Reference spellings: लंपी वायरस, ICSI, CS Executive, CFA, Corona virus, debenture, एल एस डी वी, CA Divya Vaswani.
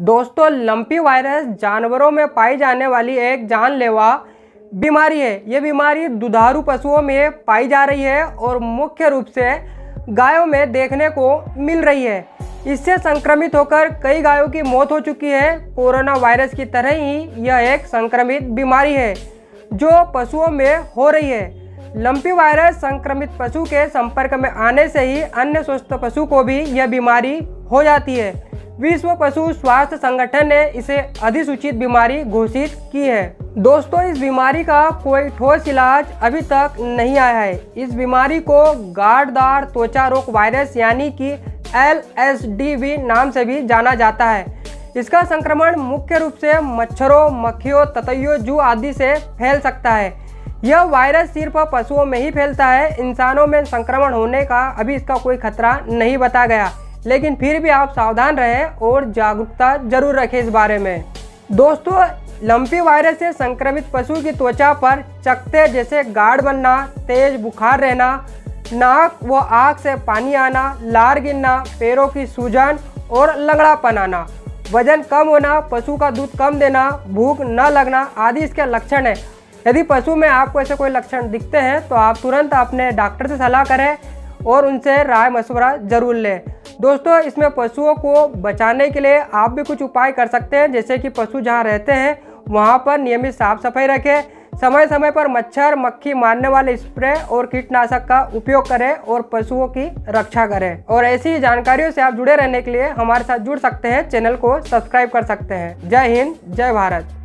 दोस्तों लंपी वायरस जानवरों में पाई जाने वाली एक जानलेवा बीमारी है। ये बीमारी दुधारू पशुओं में पाई जा रही है और मुख्य रूप से गायों में देखने को मिल रही है। इससे संक्रमित होकर कई गायों की मौत हो चुकी है। कोरोना वायरस की तरह ही यह एक संक्रमित बीमारी है जो पशुओं में हो रही है। लंपी वायरस संक्रमित पशु के संपर्क में आने से ही अन्य स्वस्थ पशु को भी यह बीमारी हो जाती है। विश्व पशु स्वास्थ्य संगठन ने इसे अधिसूचित बीमारी घोषित की है। दोस्तों इस बीमारी का कोई ठोस इलाज अभी तक नहीं आया है। इस बीमारी को गांठदार त्वचा रोग वायरस यानी कि LSDV नाम से भी जाना जाता है। इसका संक्रमण मुख्य रूप से मच्छरों, मक्खियों, ततैयों, जू आदि से फैल सकता है। यह वायरस सिर्फ पशुओं में ही फैलता है। इंसानों में संक्रमण होने का अभी इसका कोई खतरा नहीं बताया गया, लेकिन फिर भी आप सावधान रहें और जागरूकता जरूर रखें इस बारे में। दोस्तों लंपी वायरस से संक्रमित पशु की त्वचा पर चकत्ते जैसे गाढ़ बनना, तेज बुखार रहना, नाक व आँख से पानी आना, लार गिरना, पैरों की सूजन और लंगड़ापन आना, वजन कम होना, पशु का दूध कम देना, भूख न लगना आदि इसके लक्षण हैं। यदि पशु में आपको ऐसे कोई लक्षण दिखते हैं तो आप तुरंत अपने डॉक्टर से सलाह करें और उनसे राय मशवरा ज़रूर लें। दोस्तों इसमें पशुओं को बचाने के लिए आप भी कुछ उपाय कर सकते हैं, जैसे कि पशु जहाँ रहते हैं वहाँ पर नियमित साफ सफाई रखें, समय समय पर मच्छर मक्खी मारने वाले स्प्रे और कीटनाशक का उपयोग करें और पशुओं की रक्षा करें। और ऐसी जानकारियों से आप जुड़े रहने के लिए हमारे साथ जुड़ सकते हैं, चैनल को सब्सक्राइब कर सकते हैं। जय हिंद, जय भारत।